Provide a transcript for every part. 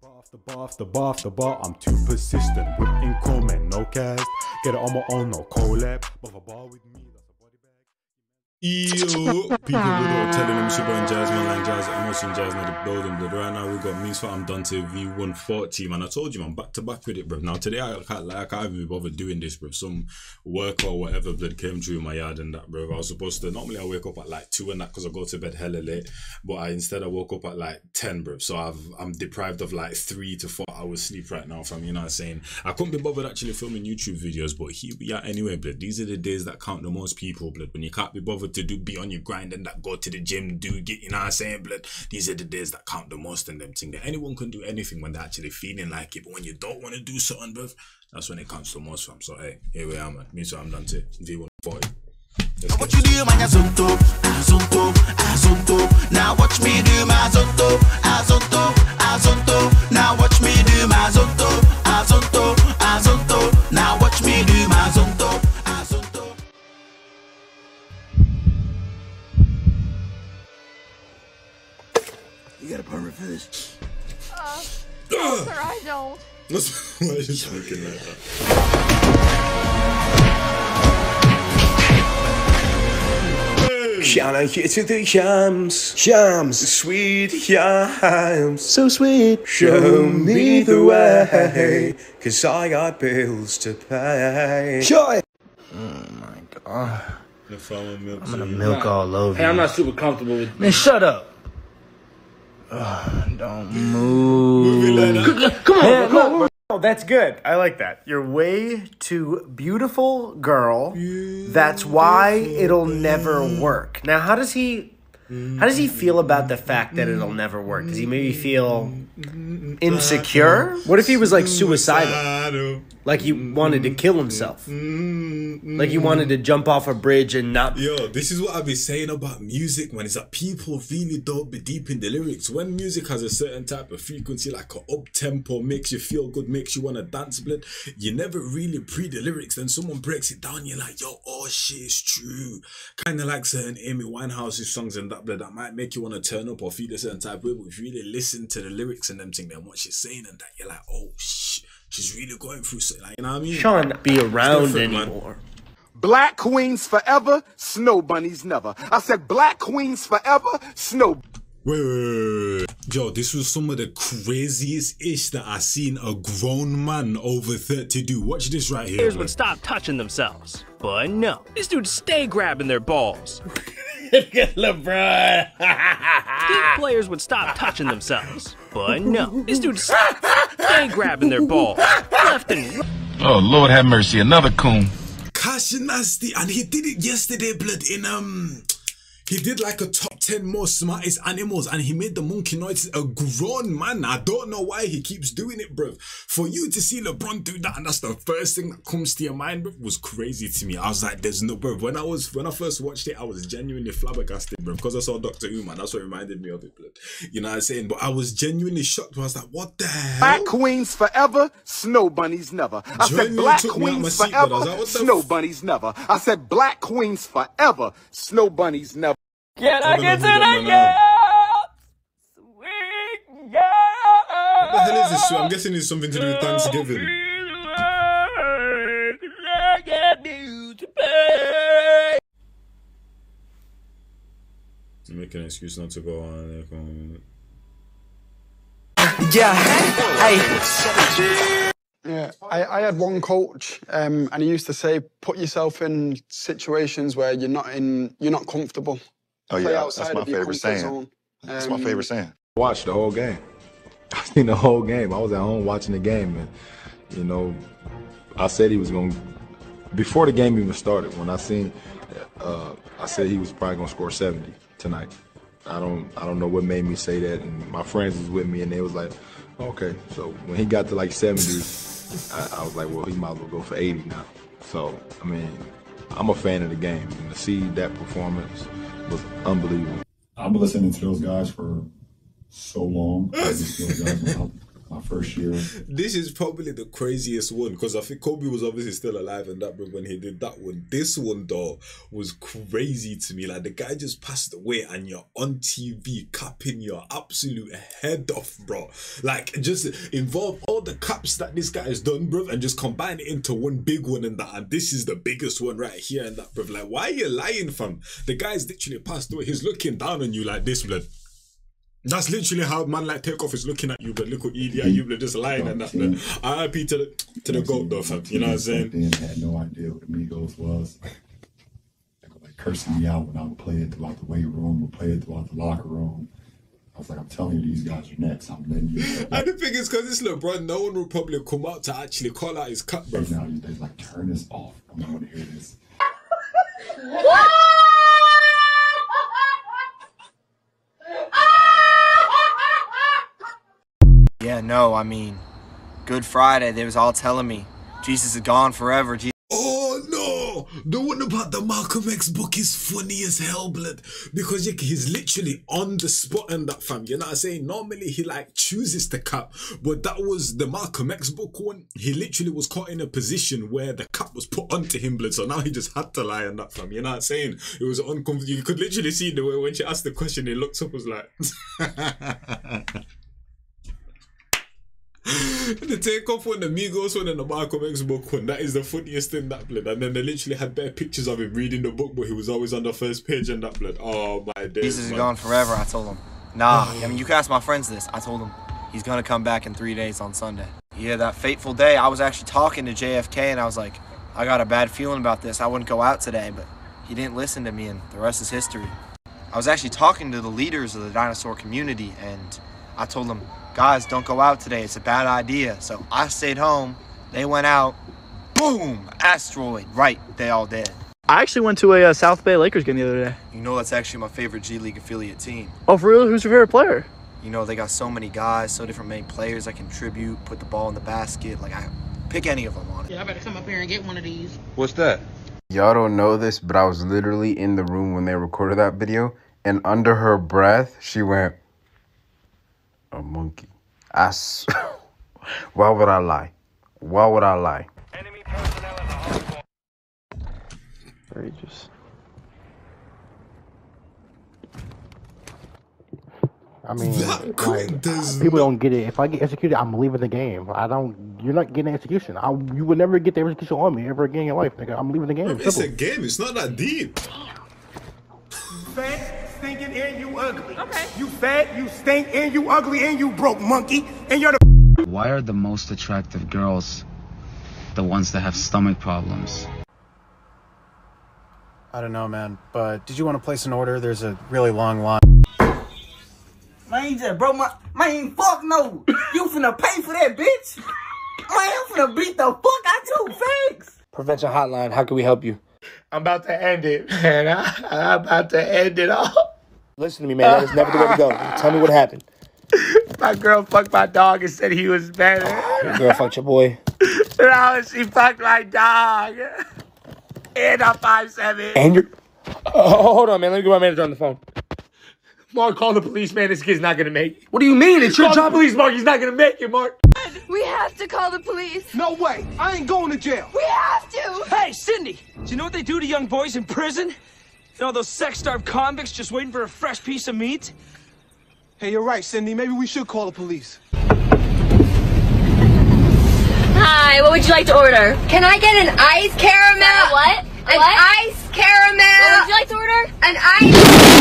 Bar after bar after bar after bar, I'm too persistent with income and no cash. Get it on my own, no collab. But a bar with me, that's a body bag. Yo, people without telling them shit on Jazz, man, like Jazz, emotion Jazz, not the building. But right now we got Means for I'm Done to V140, man. I told you, man, back to back with it, bro. Now today I can't even be bothered doing this, bro. Some work or whatever, blood came through my yard and that, bro. I was supposed to normally I wake up at like 2 and that because I go to bed hella late, but instead I woke up at like 10, bro. So I'm deprived of like 3 to 4 hours sleep right now, fam. You know what I'm saying? I couldn't be bothered actually filming YouTube videos, but here we are anyway, blood. These are the days that count the most, people, blood. When you can't be bothered to do, be on your grind and that, go to the gym, do get, you know what I'm saying, blood. These are the days that count the most and them thing. That anyone can do anything when they're actually feeling like it, but when you don't want to do something, bruv, that's when it counts the most, fam. So hey, here we are, man. Me so I'm Done to V140. What you do, man? Azonto. Now watch me do my Azonto. Now watch me do my Azonto. Now watch me do my Azonto. You got a permit for this? No, sir, I don't. Why are you talking like that? Shall I get to the yams? Yams. Sweet yams. So sweet. Show me the way. Cause I got bills to pay. Joy! Oh my god. I'm gonna milk all over. Hey, I'm not super comfortable with you. Man, shut up. Don't move. Come on. Oh, that's good. I like that. You're way too beautiful, girl. That's why it'll never work. Now, how does he feel about the fact that it'll never work? Does he maybe feel insecure? What if he was like suicidal? Like he wanted to kill himself? Like he wanted to jump off a bridge and not... Yo, this is what I've been saying about music, man. It's that people really don't be deep in the lyrics. When music has a certain type of frequency, like an up-tempo, makes you feel good, makes you want to dance, blood, you never really pre the lyrics. Then someone breaks it down, you're like, yo, oh shit, it's true. Kind of like certain Amy Winehouse's songs and that, blood, that might make you want to turn up or feel a certain type of way. But if you really listen to the lyrics and them thing, then what she's saying and that, you're like, oh shit, she's really going through something, like, you know what I mean? Sean, be around anymore. Man. Black queens forever, snow bunnies never. I said black queens forever, snow. Wait. Yo, this was some of the craziest ish that I seen a grown man over 30 do. Watch this right here. Players would stop touching themselves, but no, these dudes stay grabbing their balls. Look at LeBron. These players would stop touching themselves, but no, these dudes stay grabbing their balls left and right. Oh Lord, have mercy, another coon. Cash Nasty, and he did it yesterday, blood, in he did like a top 10 most smartest animals and he made the monkey noises. A grown man, I don't know why he keeps doing it, bruv. For you to see LeBron do that and that's the first thing that comes to your mind, bruv, was crazy to me. I was like, there's no, bruv. When I first watched it, I was genuinely flabbergasted, bruv, because I saw Doctor Who, man. That's what reminded me of it, blood. You know what I'm saying? But I was genuinely shocked. I was like, what the hell? Black queens forever, snow bunnies never. I said black queens forever, snow bunnies never. I said black queens forever, snow bunnies never. Can I get to the girl? Sweet girl. What the hell is this? I'm guessing it's something to do with Thanksgiving. To make an excuse not to go on. Yeah. Hey. Yeah, I had one coach, and he used to say, "Put yourself in situations where you're not comfortable." Oh yeah, that's my favorite saying. That's my favorite saying. Watched the whole game. I seen the whole game. I was at home watching the game, and you know, I said he was gonna, before the game even started. When I seen, I said he was probably gonna score 70 tonight. I don't know what made me say that. And my friends was with me, and they was like, okay. So when he got to like 70, I was like, well, he might as well go for 80 now. So I mean, I'm a fan of the game, and to see that performance was unbelievable. I've been listening to those guys for so long. I just feel guys my first year. This is probably the craziest one, because I think Kobe was obviously still alive and that bro when he did that one. This one though was crazy to me. Like, the guy just passed away and you're on TV capping your absolute head off, bro. Like, just involve all the caps that this guy has done, bro, and just combine it into one big one and that. And this is the biggest one right here and that, bro. Like, why are you lying, fam? The guy's literally passed away. He's looking down on you like this, blood. That's literally how man like Takeoff is looking at you, but look at Idi at you, but just lying and that. R.I.P. to the goat though, fam. You know what I'm saying? Then had no idea what the Migos was. They were like cursing me out when I would play it throughout the weight room, would play it throughout the locker room. I was like, I'm telling you, these guys are next. I'm letting you know. And the thing is, because it's LeBron, no one will probably come out to actually call out his cut, bro. Now they like, turn this off. I don't want to hear this. What? Yeah, no, I mean, Good Friday, they was all telling me, Jesus is gone forever. Jesus. Oh, no. The one about the Malcolm X book is funny as hell, blood. Because he's literally on the spot in that, fam. You know what I'm saying? Normally, he, like, chooses to cap. But that was the Malcolm X book one. He literally was caught in a position where the cap was put onto him, blood. So now he just had to lie on that, fam. You know what I'm saying? It was uncomfortable. You could literally see the way when she asked the question, he looked up, was like... The Takeoff one, the Migos one, and the Malcolm X book one, that is the funniest thing, that blood. And then they literally had bare pictures of him reading the book, but he was always on the first page and that, blood. Oh my days. Jesus is gone forever, I told him. Nah, I mean, you can ask my friends this. I told him he's gonna come back in 3 days on Sunday. Yeah, that fateful day, I was actually talking to JFK and I was like, I got a bad feeling about this. I wouldn't go out today, but he didn't listen to me and the rest is history. I was actually talking to the leaders of the dinosaur community and I told them, guys, don't go out today. It's a bad idea. So I stayed home. They went out. Boom! Asteroid. Right. They all dead. I actually went to a South Bay Lakers game the other day. You know, that's actually my favorite G League affiliate team. Oh, for real? Who's your favorite player? You know, they got so many guys, so different main players. I contribute, put the ball in the basket. Like, I pick any of them on it. Yeah, I better come up here and get one of these. What's that? Y'all don't know this, but I was literally in the room when they recorded that video. And under her breath, she went... A monkey. Why would I lie? Why would I lie? Enemy personnel in the hall. Outrageous. I mean, like, people don't get it. If I get executed, I'm leaving the game. I don't. You're not getting execution. You would never get the execution on me ever again in your life, nigga. I'm leaving the game. It's a game. It's not that deep. Stinking and you ugly. Okay. You fat, you stink, and you ugly, and you broke, monkey. And you're the. Why are the most attractive girls the ones that have stomach problems? I don't know, man. But did you want to place an order? There's a really long line. Man, just broke my. Man, fuck no. You finna pay for that, bitch. Man, I'm finna beat the fuck out you, thanks. Prevention hotline. How can we help you? I'm about to end it, man. I'm about to end it all. Listen to me, man. That is never the way to go. Tell me what happened. My girl fucked my dog and said he was better. Your girl fucked your boy. No, she fucked my dog. And I'm 5'7". And you're... Oh, hold on, man. Let me get my manager on the phone. Mark, call the police, man. This kid's not going to make it. What do you mean? It's your job. Police, Mark. He's not going to make it, Mark. We have to call the police. No way. I ain't going to jail. We have to. Hey, Cindy, do you know what they do to young boys in prison? And all those sex-starved convicts just waiting for a fresh piece of meat? Hey, you're right, Cindy. Maybe we should call the police. Hi, what would you like to order? Can I get an ice caramel? What? An ice caramel. What would you like to order? An ice...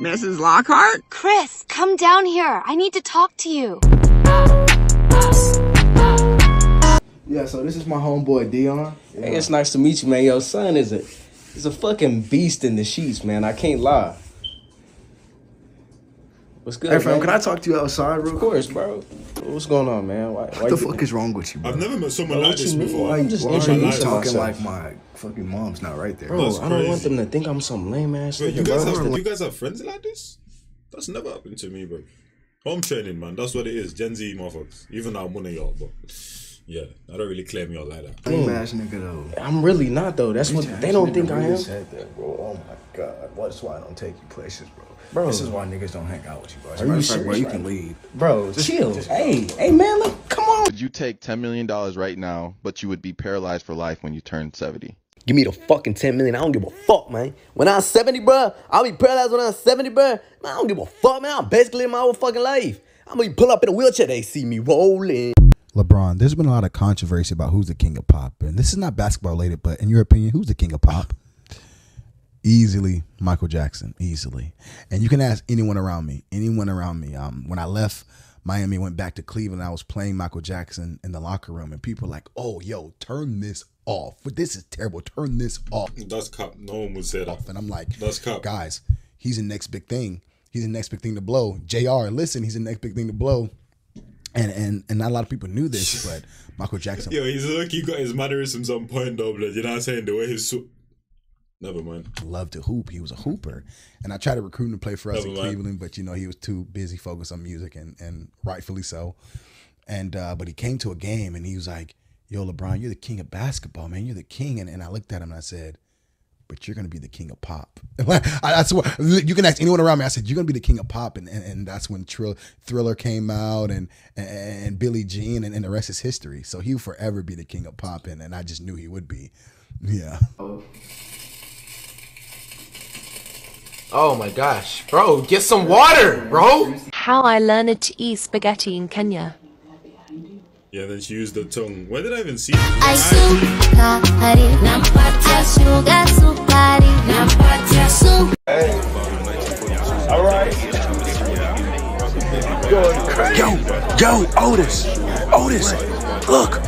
Mrs. Lockhart? Chris, come down here. I need to talk to you. Yeah, so this is my homeboy, Dion. Yeah. Hey, it's nice to meet you, man. Your son is a fucking beast in the sheets, man. I can't lie. What's good, hey, fam, can I talk to you outside, bro? Of course, bro. What's going on, man? What the fuck is wrong with you, bro? I've never met someone like this before. I'm just talking like my fucking mom's not right there. Bro, I don't want them to think I'm some lame-ass nigga, bro. You guys have friends like this? That's never happened to me, bro. Home training, man. That's what it is. Gen Z motherfuckers. Even though I'm one of y'all, bro. Yeah, I don't really claim y'all like that. Lame-ass nigga, though. I'm really not, though. That's what they don't think I am. Said that, bro. Oh, my God. That's why I don't take you places, bro. Bro, this is why niggas don't hang out with you, bro. As a matter of fact, bro, you can leave. Bro, chill. Hey, man, look, come on. Would you take $10 million right now, but you would be paralyzed for life when you turn 70? Give me the fucking 10 million. I don't give a fuck, man. When I'm 70, bro, I'll be paralyzed when I'm 70, bro. Man, I don't give a fuck, man. I'm basically in my whole fucking life. I'm going to pull up in a wheelchair. They see me rolling. LeBron, there's been a lot of controversy about who's the king of pop. And this is not basketball related, but in your opinion, who's the king of pop? Easily, Michael Jackson, easily. And you can ask anyone around me, when I left Miami, went back to Cleveland, I was playing Michael Jackson in the locker room, and people were like, oh, yo, turn this off. This is terrible. Turn this off. That's cop. No one would say that. And I'm like, that's cop. Guys, he's the next big thing. He's the next big thing to blow. JR, listen, he's the next big thing to blow. And not a lot of people knew this, but Michael Jackson. Yo, he's like, he got his mannerisms on point, though, but you know what I'm saying? The way his... Never mind. Loved to hoop. He was a hooper. And I tried to recruit him to play for us in Cleveland, but, you know, he was too busy focused on music, and rightfully so. And but he came to a game, and he was like, yo, LeBron, you're the king of basketball, man. You're the king. And I looked at him, and I said, but you're going to be the king of pop. I swear, you can ask anyone around me. I said, you're going to be the king of pop. And that's when Thriller came out and Billie Jean, and the rest is history. So he'll forever be the king of pop, and I just knew he would be. Yeah. Oh. Oh my gosh, bro, get some water, bro! How I learned to eat spaghetti in Kenya. Yeah, then she used the tongue. Where did I even see it? Alright. Yo, Otis, look!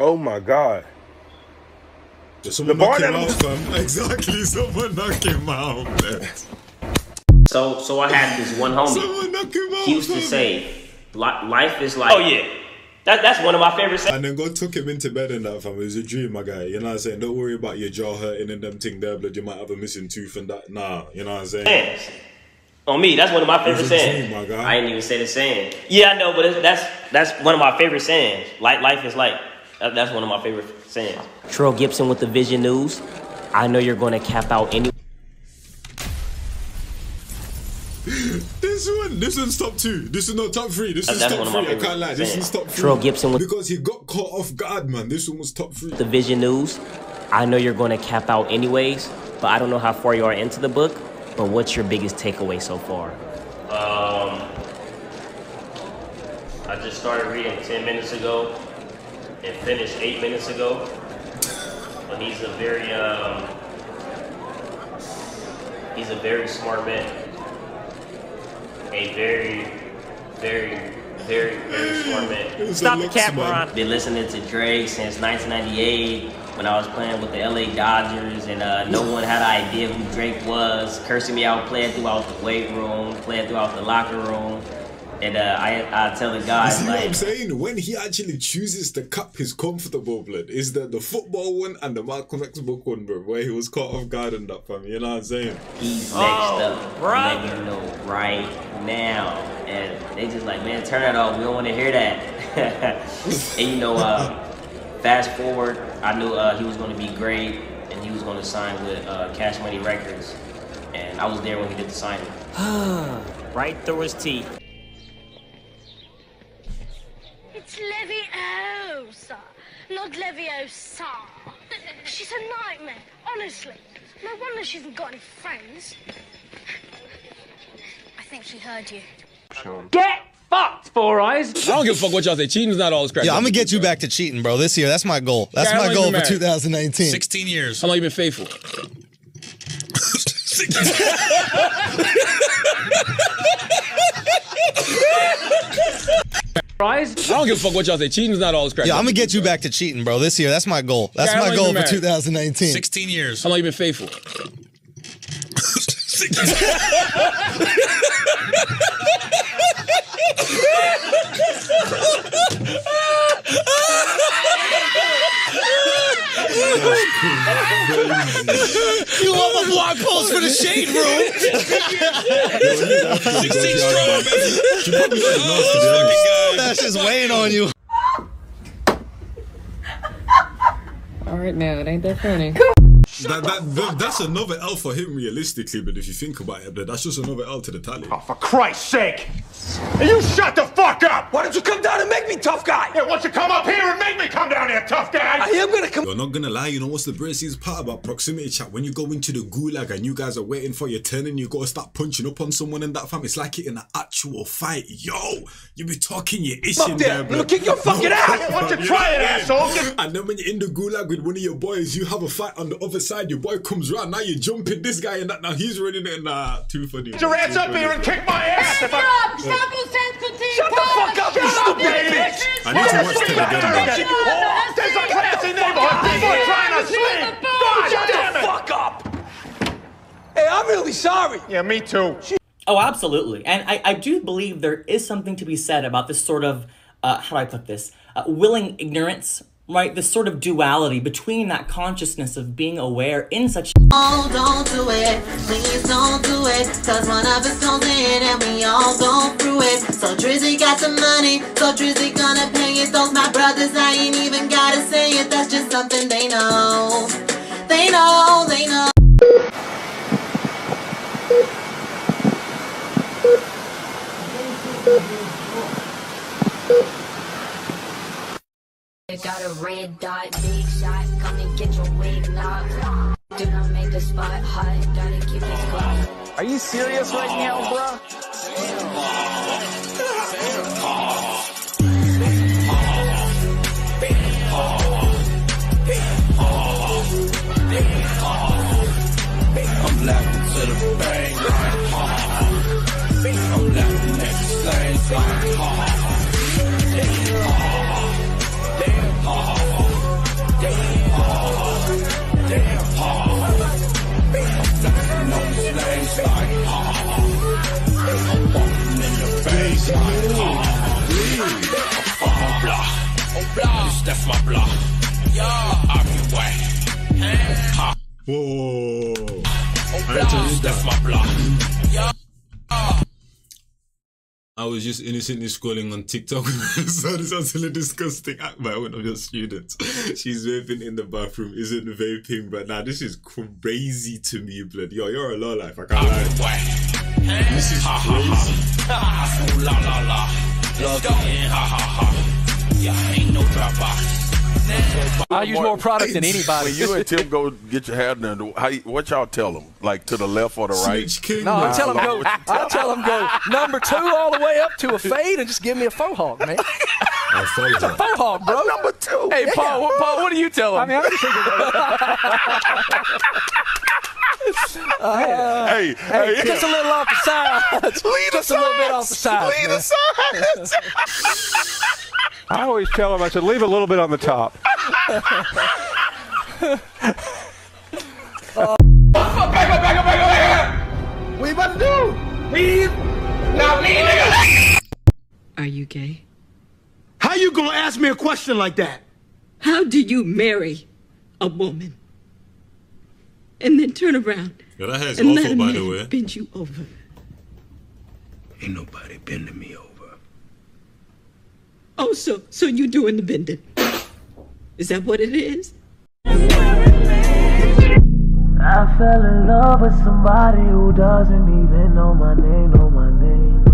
Oh my God! Someone knocked him out, fam. Exactly, someone knocked him out. So I had this one homie. Someone knocked him out. He used to say, "Life is like." Oh yeah, that's one of my favorite. And then God took him into bed and that, fam. It was a dream, my guy. You know what I'm saying? Don't worry about your jaw hurting and them thing there, blood. You might have a missing tooth and that. Nah, you know what I'm saying? On me, that's one of my favorite sayings. Dream, my guy. I didn't even say the saying. Yeah, I know, but that's one of my favorite sayings. Like life is like. That's one of my favorite sayings. Terrell Gibson with the Vision News. I know you're going to cap out any... This one's top two. This is not top three. This is top three. I can't lie. This is top three. Terrell Gibson with... Because he got caught off guard, man. This one was top three. The Vision News. I know you're going to cap out anyways, but I don't know how far you are into the book, but what's your biggest takeaway so far? I just started reading 10 minutes ago. And finished 8 minutes ago. But he's a very smart man. A very smart man. Stop the cap, Ron. Been listening to Dre since 1998 when I was playing with the LA Dodgers, and no one had an idea who Drake was. Cursing me out, playing throughout the weight room, playing throughout the locker room. And I tell the guys, like, what I'm saying? When he actually chooses the cup, he's comfortable, blood. Is the football one and the Malcolm X book one, bro, where he was caught off guard and that, fam. You know what I'm saying? He's next up, brother. Let you know right now. And they just like, man, turn that off. We don't want to hear that. And you know, fast forward, I knew he was going to be great, and he was going to sign with Cash Money Records. And I was there when he did the signing. Right through his teeth. It's Leviosa, not Leviosa. She's a nightmare, honestly. No wonder she hasn't got any friends. I think she heard you. Sure. Get fucked, Four Eyes. I don't give a fuck what y'all say. Cheating's not always crazy. Yeah, I'm gonna get you back to cheating, bro. This year, that's my goal. That's my goal for 2019. 16 years. How long you been faithful? 16 years. fries. I don't give a fuck what y'all say. Cheating's not always crack. Yeah, I'm gonna get you back to cheating, bro. This year, that's my goal. That's my goal for 2019. 16 years. How long you been faithful? 16 years. You want my blog post for the shade room? 16 strong, man. That's just weighing on you. All right, now it ain't that funny. That's another L for him, realistically. But if you think about it, that's just another L to the tally. Oh, for Christ's sake! And you shut the fuck up! Why don't you come down and make me tough guy? Yeah, why don't you come up here and make me come down here, tough guy? I am gonna come. You're not gonna lie. You know what's the braziest part about proximity chat? When you go into the gulag and you guys are waiting for your turn and you gotta start punching up on someone in that fam, it's like it in an actual fight. Yo, you be talking your ish in there, bro. Look at your fucking ass. Why don't you try it, asshole? And then when you're in the gulag with one of your boys, you have a fight on the other side. Your boy comes round. Now you're jumping this guy and that. Now he's running it. Nah, too funny. Get your ass up here and kick my ass. Shut the fuck up, you stupid bitch! I need to watch that again. There's a classy neighborhood. People are trying to sleep. Shut the fuck up! Hey, I'm really sorry. Yeah, me too. Oh, absolutely. And I do believe there is something to be said about this sort of, how do I put this, willing ignorance, right? This sort of duality between that consciousness of being aware in such... Oh, don't do it, please don't do it, cause one of us goes in and we all go through it. So Drizzy got the money, so Drizzy gonna pay it. Those my brothers, I ain't even gotta say it. That's just something they know. They know, they know. Got a red dot, big shot, come and get your wig knocked. Do not make the spot hot, gotta keep this close. Are you serious right now, bruh? I'm laughing to the bang. I'm laughing at the Whoa. I was just innocently scrolling on TikTok when I saw this absolutely disgusting act by one of your students. She's vaping in the bathroom, isn't vaping, but now this is crazy to me, blood. Yo, you're a low life, I can't lie. This is crazy. La la la. Let's go. Yeah, ain't no drop off. I use more product than anybody. When you and Tim go get your hair done, what y'all tell them? Like to the left or the right? No, I tell them go. I tell them go number two all the way up to a fade and just give me a faux hawk, man. It's a faux hawk, bro. Number two. Hey, Paul. Yeah. Paul, what do you tell them? I mean, I'm just thinking. Hey, just a little off the side. Just a little bit off the side. Lead the side. I always tell him, I said, leave a little bit on the top. We about to do? Leave. Now leave, nigga. Are you gay? How you gonna ask me a question like that? How do you marry a woman and then turn around? Yeah, that hair's awful, by the way. Bend you over. Ain't nobody bending me over. Oh, so you doing the bending? Is that what it is? I fell in love with somebody who doesn't even know my name,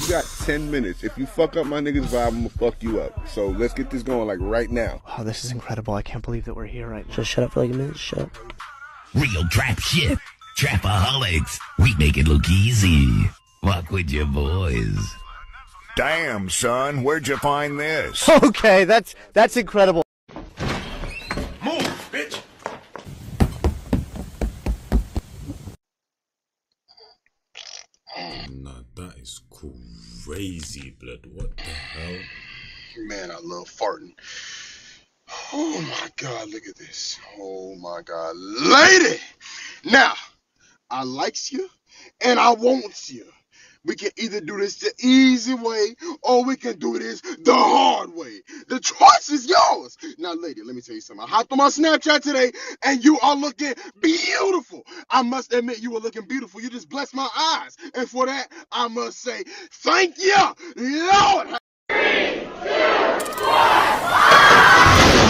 You got 10 minutes. If you fuck up my niggas vibe, I'm gonna fuck you up. So let's get this going, like, right now. Oh, this is incredible. I can't believe that we're here right now. Just shut up for like a minute. Shut up. Real trap shit. Trapaholics. We make it look easy. Walk with your boys. Damn, son, where'd you find this? Okay, that's incredible. Move, bitch! Nah, that is crazy, blood. What the hell? Man, I love farting. Oh my God, look at this. Oh my God, lady. Now, I likes you and I wants you. We can either do this the easy way or we can do this the hard way. The choice is yours. Now, lady, let me tell you something. I hopped on my Snapchat today and you are looking beautiful. I must admit you were looking beautiful. You just blessed my eyes. And for that, I must say, thank you, Lord. 3, 2, 1.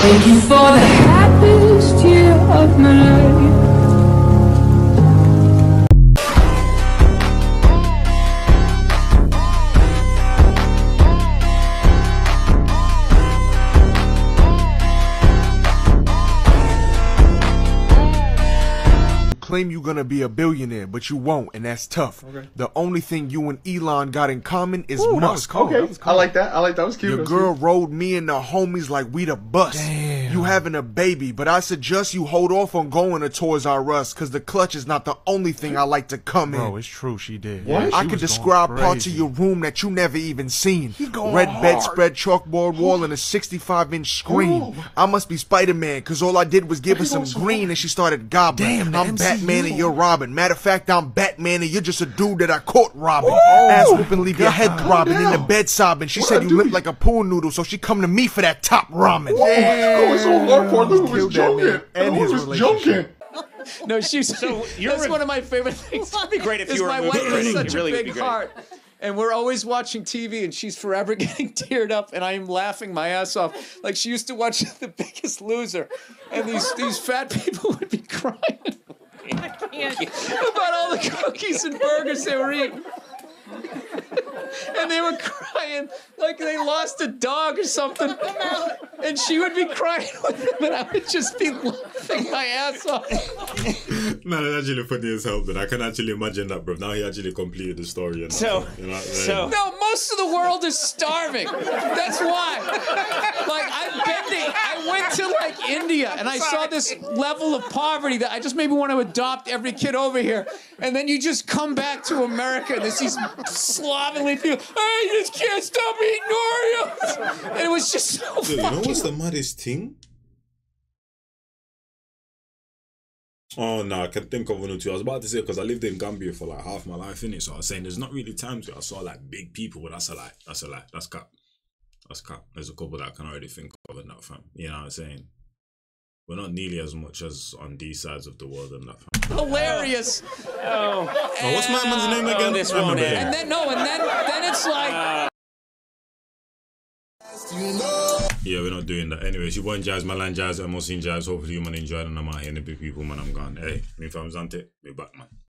Thank you for the happiest year of my life. Claim you're gonna be a billionaire, but you won't, and that's tough. Okay. The only thing you and Elon got in common is Musk. Okay. I like that. I like that. Was cute. Your girl rode me and the homies like we the bus. Damn. You having a baby, but I suggest you hold off on going to Toys R Us because the clutch is not the only thing I like to come in. Bro, it's true. She did. What? Yeah, I could describe parts of your room that you never even seen. Red bedspread, chalkboard wall, and a 65-inch screen. Ooh. I must be Spider-Man because all I did was give her some green and she started gobbling. Damn, I'm back. Batman and you're Robin. Matter of fact, I'm Batman and you're just a dude that I caught robbing. Ass whooping, leave your head throbbing in the bed sobbing. She said you look like a pool noodle, so she come to me for that top ramen. Oh, it's so hard for Lou was joking. And Lou was joking. No, she's so. That's one of my favorite things. It'd be great if you were. My wife has such a big heart. And we're always watching TV, and she's forever getting teared up, and I am laughing my ass off. Like she used to watch The Biggest Loser, and these fat people would be crying. I can't. About all the cookies and burgers they were eating. And they were crying like they lost a dog or something. And she would be crying with them, and I would just be laughing my ass off. No, that's actually funny as hell, but I can actually imagine that, bro. Now he actually completed the story. And so, you know, no, most of the world is starving. That's why. Like, I went to, like, India, and I saw this level of poverty that I just made me want to adopt every kid over here. And then you just come back to America, and there's these slovenly people. I just can't stop eating Oreos. And it was just so funny. You know what's the maddest thing? Oh no, I can think of one or two. I was about to say because I lived in Gambia for like half my life, innit? So I was saying there's not really times where I saw like big people. That's a lie. That's a lie. That's cap. That's cap. There's a couple that I can already think of in that fam. You know what I'm saying? We're not nearly as much as on these sides of the world and that fam. Hilarious. Oh, what's my man's name again? This one. And then then it's like. Yeah, we're not doing that. Anyways, you want jazz, Malan jazz, I'm all seeing jazz. Hopefully you man enjoyed and I'm out here in the big people, man. I'm gone. Hey, me fams, ante, me back, man.